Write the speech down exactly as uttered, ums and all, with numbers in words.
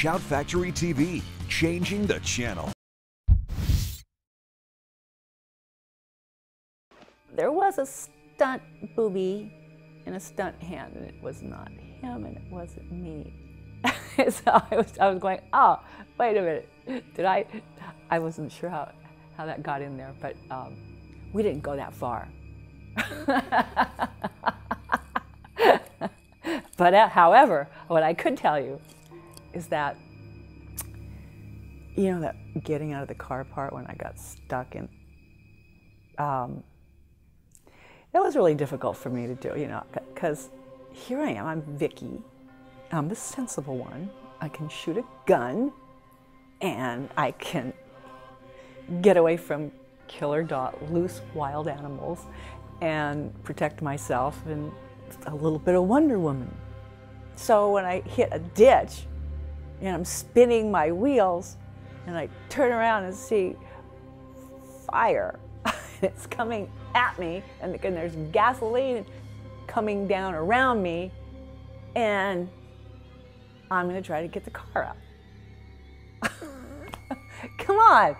Shout Factory T V, changing the channel. There was a stunt boobie and a stunt hand, and it was not him and it wasn't me. So I was, I was going, oh, wait a minute, did I? I wasn't sure how, how that got in there, but um, we didn't go that far. But uh, however, what I could tell you is that, you know, that getting out of the car part when I got stuck in, um, that was really difficult for me to do, you know, because here I am, I'm Vicky. I'm the sensible one. I can shoot a gun, and I can get away from killer dog, loose wild animals, and protect myself, and a little bit of Wonder Woman. So when I hit a ditch, and I'm spinning my wheels, and I turn around and see fire. It's coming at me, and there's gasoline coming down around me, and I'm going to try to get the car out. Come on!